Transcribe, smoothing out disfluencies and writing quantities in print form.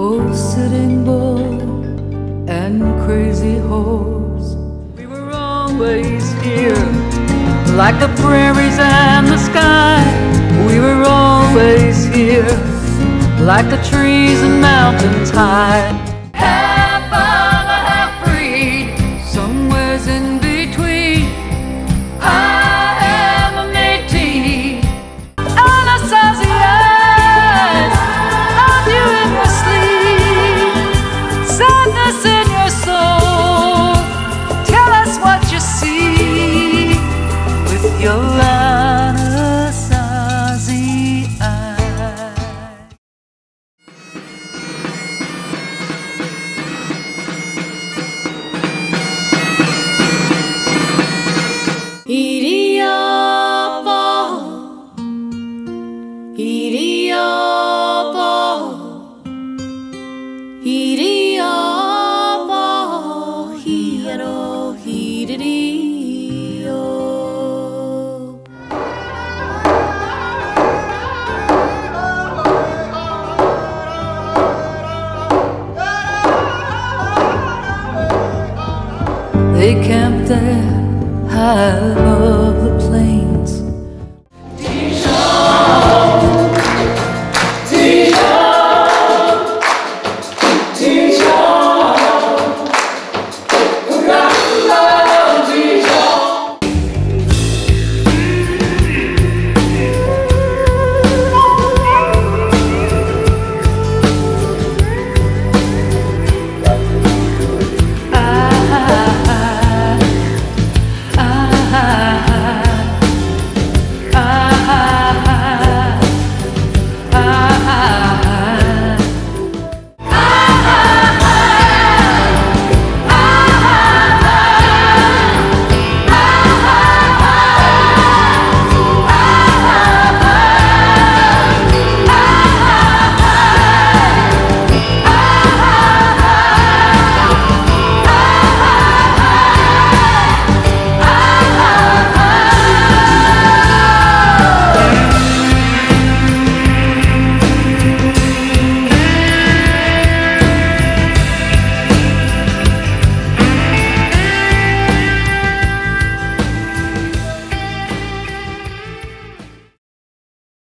Old Sitting Bull and Crazy Horse. We were always here, like the prairies and the sky. We were always here, like the trees and mountains high. Half of a half breed, somewhere's in between. I am a Métis, and I saw the eyes of you in your sleep. Sadness in your soul, tell us what you see with your eyes. They camped there high